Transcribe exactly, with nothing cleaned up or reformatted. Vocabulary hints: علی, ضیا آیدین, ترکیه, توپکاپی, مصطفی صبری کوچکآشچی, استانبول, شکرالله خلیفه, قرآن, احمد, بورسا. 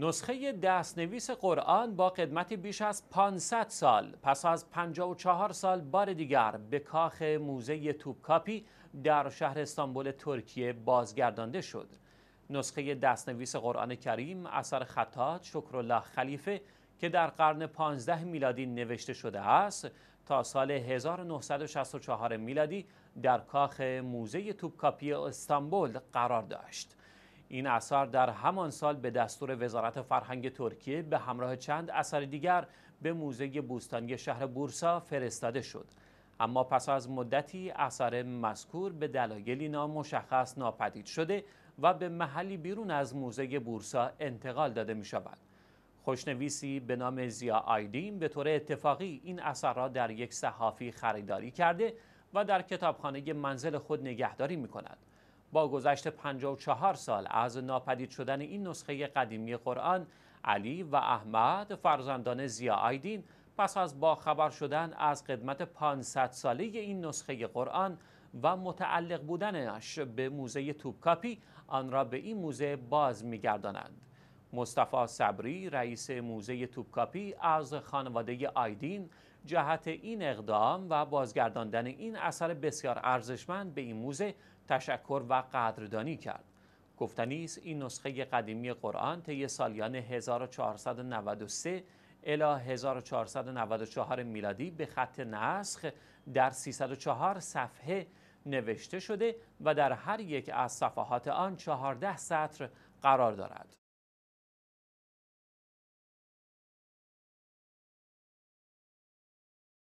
نسخه دستنویس قرآن با قدمت بیش از پانصد سال پس از پنجاه و چهار سال بار دیگر به کاخ موزه توپکاپی در شهر استانبول ترکیه بازگردانده شد. نسخه دستنویس قرآن کریم اثر خطاط شکرالله خلیفه که در قرن پانزده میلادی نوشته شده است، تا سال هزار و نهصد و شصت و چهار میلادی در کاخ موزه توپکاپی استانبول قرار داشت. این اثر در همان سال به دستور وزارت فرهنگ ترکیه به همراه چند اثر دیگر به موزه بوستانی شهر بورسا فرستاده شد، اما پس از مدتی اثر مذکور به دلایلی نامشخص ناپدید شده و به محلی بیرون از موزه بورسا انتقال داده می شود. خوشنویسی به نام ضیا آیدین به طور اتفاقی این اثر را در یک صحافی خریداری کرده و در کتابخانه منزل خود نگهداری می کند. با گذشت پنجاه و چهار سال از ناپدید شدن این نسخه قدیمی قرآن، علی و احمد فرزندان ضیا آیدین پس از باخبر شدن از قدمت پانصد ساله این نسخه قرآن و متعلق بودنش به موزه توپکاپی، آن را به این موزه باز می‌گردانند. مصطفی صبری رئیس موزه توپکاپی از خانواده آیدین جهت این اقدام و بازگرداندن این اثر بسیار ارزشمند به این موزه تشکر و قدردانی کرد. گفتنی است این نسخه قدیمی قرآن طی سالیان هزار و چهارصد و نود و سه الی هزار و چهارصد و نود و چهار میلادی به خط نسخ در سیصد و چهار صفحه نوشته شده و در هر یک از صفحات آن چهارده سطر قرار دارد.